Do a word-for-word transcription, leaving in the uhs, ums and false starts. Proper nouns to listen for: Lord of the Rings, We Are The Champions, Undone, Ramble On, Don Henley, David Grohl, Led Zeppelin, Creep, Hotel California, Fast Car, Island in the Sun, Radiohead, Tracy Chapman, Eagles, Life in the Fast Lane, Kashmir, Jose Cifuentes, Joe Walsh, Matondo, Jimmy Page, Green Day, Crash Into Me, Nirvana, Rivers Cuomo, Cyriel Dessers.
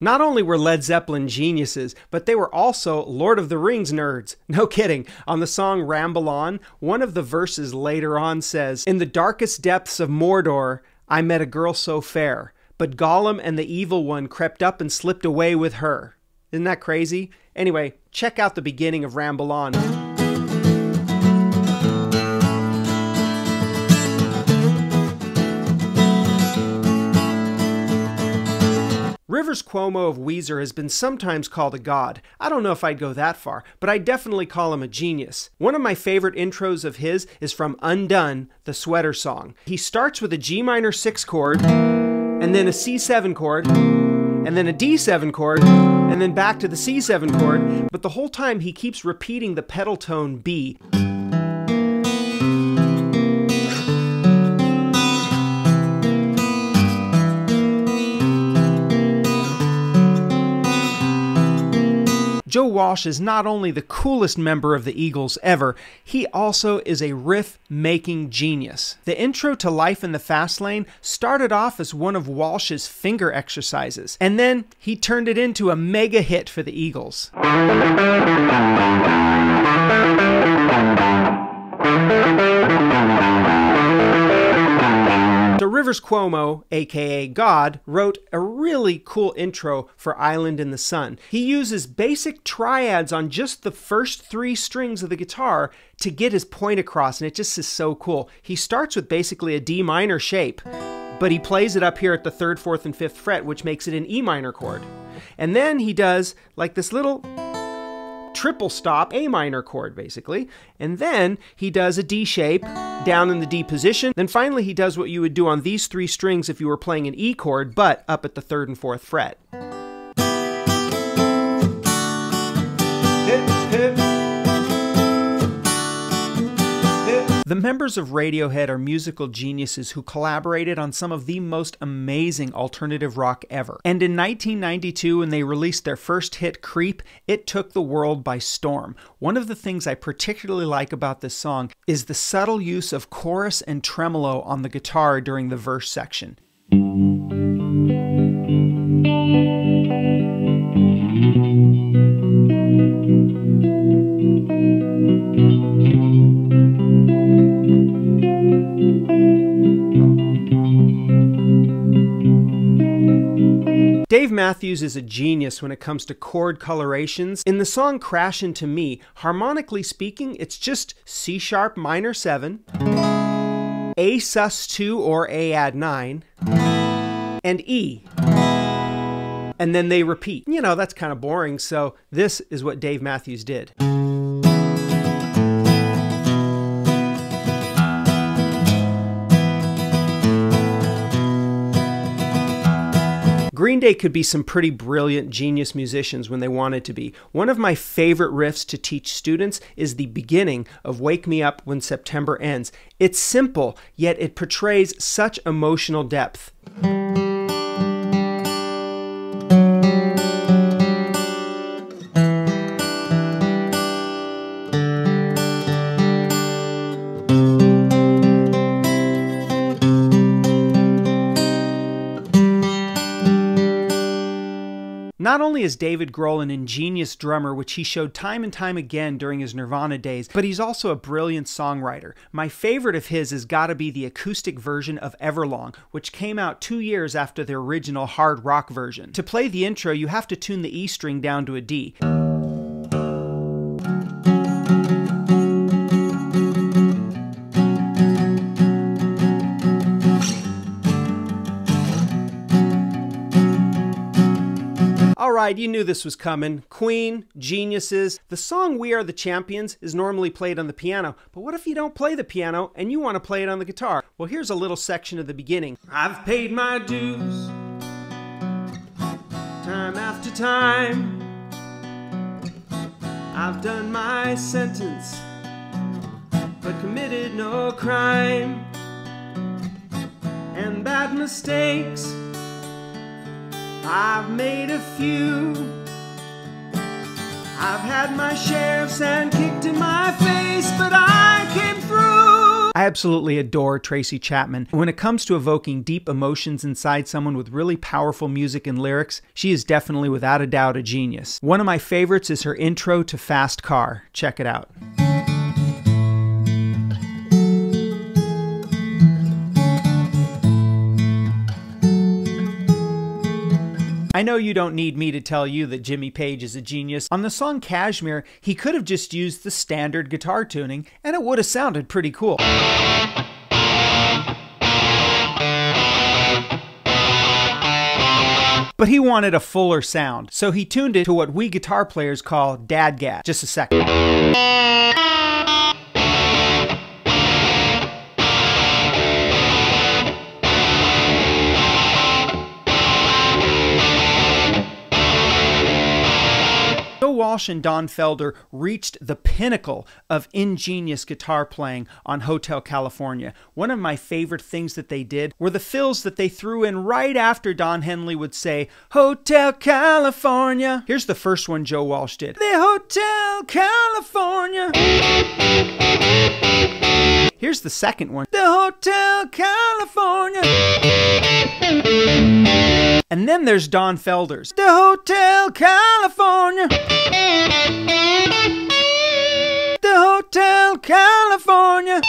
Not only were Led Zeppelin geniuses, but they were also Lord of the Rings nerds. No kidding. On the song Ramble On, one of the verses later on says, "In the darkest depths of Mordor, I met a girl so fair, but Gollum and the evil one crept up and slipped away with her." Isn't that crazy? Anyway, check out the beginning of Ramble On. Rivers Cuomo of Weezer has been sometimes called a god. I don't know if I'd go that far, but I'd definitely call him a genius. One of my favorite intros of his is from Undone, the Sweater Song. He starts with a G minor six chord, and then a C seven chord, and then a D seven chord, and then back to the C seven chord, but the whole time he keeps repeating the pedal tone B. Joe Walsh is not only the coolest member of the Eagles ever, he also is a riff-making genius. The intro to Life in the Fast Lane started off as one of Walsh's finger exercises, and then he turned it into a mega hit for the Eagles. Rivers Cuomo, aka God, wrote a really cool intro for Island in the Sun. He uses basic triads on just the first three strings of the guitar to get his point across, and it just is so cool. He starts with basically a D minor shape, but he plays it up here at the third, fourth, and fifth fret, which makes it an E minor chord. And then he does like this little triple stop A minor chord basically, and then he does a D shape down in the D position, then finally he does what you would do on these three strings if you were playing an E chord, but up at the third and fourth fret. The members of Radiohead are musical geniuses who collaborated on some of the most amazing alternative rock ever. And in nineteen ninety-two, when they released their first hit, Creep, it took the world by storm. One of the things I particularly like about this song is the subtle use of chorus and tremolo on the guitar during the verse section. Dave Matthews is a genius when it comes to chord colorations. In the song Crash Into Me, harmonically speaking, it's just C sharp minor seven, A sus two or A add nine, and E. And then they repeat. You know, that's kind of boring, so this is what Dave Matthews did. Green Day could be some pretty brilliant genius musicians when they wanted to be. One of my favorite riffs to teach students is the beginning of Wake Me Up When September Ends. It's simple, yet it portrays such emotional depth. Not only is David Grohl an ingenious drummer, which he showed time and time again during his Nirvana days, but he's also a brilliant songwriter. My favorite of his has got to be the acoustic version of Everlong, which came out two years after the original hard rock version. To play the intro, you have to tune the E string down to a D. Alright, you knew this was coming. Queen, geniuses. The song We Are The Champions is normally played on the piano, but what if you don't play the piano and you want to play it on the guitar? Well, here's a little section of the beginning. I've paid my dues, time after time. I've done my sentence, but committed no crime. And bad mistakes I've made a few. I've had my share of sand kicked in my face, but I came through. I absolutely adore Tracy Chapman. When it comes to evoking deep emotions inside someone with really powerful music and lyrics, she is definitely, without a doubt, a genius. One of my favorites is her intro to Fast Car. Check it out. I know you don't need me to tell you that Jimmy Page is a genius. On the song Kashmir, he could have just used the standard guitar tuning, and it would have sounded pretty cool. But he wanted a fuller sound, so he tuned it to what we guitar players call dadgad. Just a second. Joe Walsh and Don Felder reached the pinnacle of ingenious guitar playing on Hotel California. One of my favorite things that they did were the fills that they threw in right after Don Henley would say, Hotel California. Here's the first one Joe Walsh did. The Hotel California. Here's the second one. The Hotel California. And then there's Don Felder's. The Hotel California. The Hotel California.